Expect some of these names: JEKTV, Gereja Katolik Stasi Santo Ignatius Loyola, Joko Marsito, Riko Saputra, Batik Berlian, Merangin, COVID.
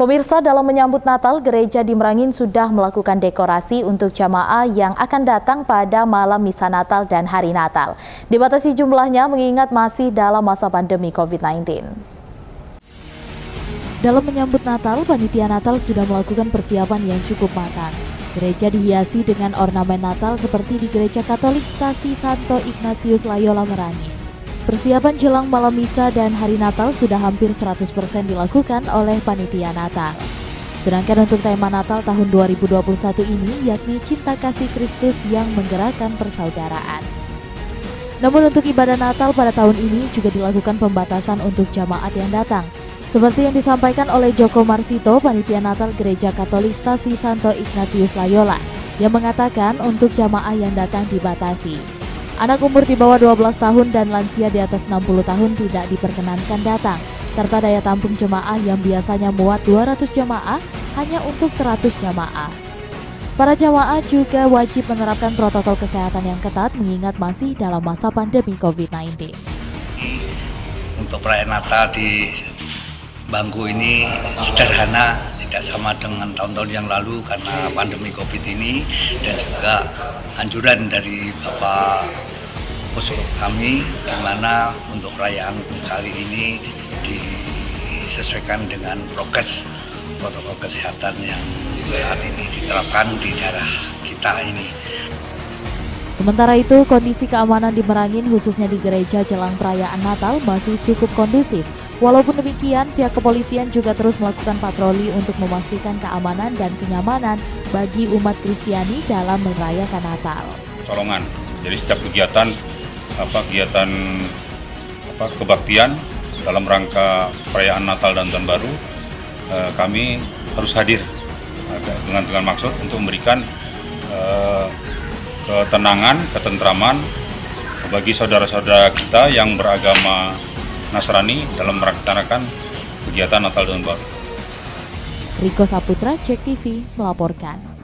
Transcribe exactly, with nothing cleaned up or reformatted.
Pemirsa, dalam menyambut Natal, gereja di Merangin sudah melakukan dekorasi untuk jamaah yang akan datang pada malam misa Natal dan hari Natal. Dibatasi jumlahnya mengingat masih dalam masa pandemi COVID sembilan belas. Dalam menyambut Natal, panitia Natal sudah melakukan persiapan yang cukup matang. Gereja dihiasi dengan ornamen Natal seperti di Gereja Katolik Stasi Santo Ignatius Loyola Merangin. Persiapan jelang malam misa dan hari Natal sudah hampir seratus persen dilakukan oleh panitia Natal. Sedangkan untuk tema Natal tahun dua ribu dua puluh satu ini yakni cinta kasih Kristus yang menggerakkan persaudaraan. Namun untuk ibadah Natal pada tahun ini juga dilakukan pembatasan untuk jamaat yang datang. Seperti yang disampaikan oleh Joko Marsito, panitia Natal Gereja Katolik Stasi Santo Ignatius Loyola, yang mengatakan untuk jamaah yang datang dibatasi. Anak umur di bawah dua belas tahun dan lansia di atas enam puluh tahun tidak diperkenankan datang, serta daya tampung jemaah yang biasanya muat dua ratus jemaah hanya untuk seratus jemaah. Para jemaah juga wajib menerapkan protokol kesehatan yang ketat mengingat masih dalam masa pandemi COVID sembilan belas. Untuk perayaan Natal di Bangku ini sederhana, tidak sama dengan tahun-tahun yang lalu karena pandemi COVID ini, dan juga anjuran dari Bapak Uskup kami, di mana untuk perayaan kali ini disesuaikan dengan prokes protokol kesehatan yang saat ini diterapkan di daerah kita ini. Sementara itu, kondisi keamanan di Merangin khususnya di gereja jelang perayaan Natal masih cukup kondusif. Walaupun demikian, pihak kepolisian juga terus melakukan patroli untuk memastikan keamanan dan kenyamanan bagi umat Kristiani dalam merayakan Natal. Colongan, jadi setiap kegiatan apa kegiatan apa kebaktian dalam rangka perayaan Natal dan Tahun Baru, eh, kami harus hadir dengan dengan maksud untuk memberikan eh, ketenangan, ketentraman bagi saudara-saudara kita yang beragama Nasrani dalam melaksanakan kegiatan Natal dan Tahun Baru. Riko Saputra, Jek T V melaporkan.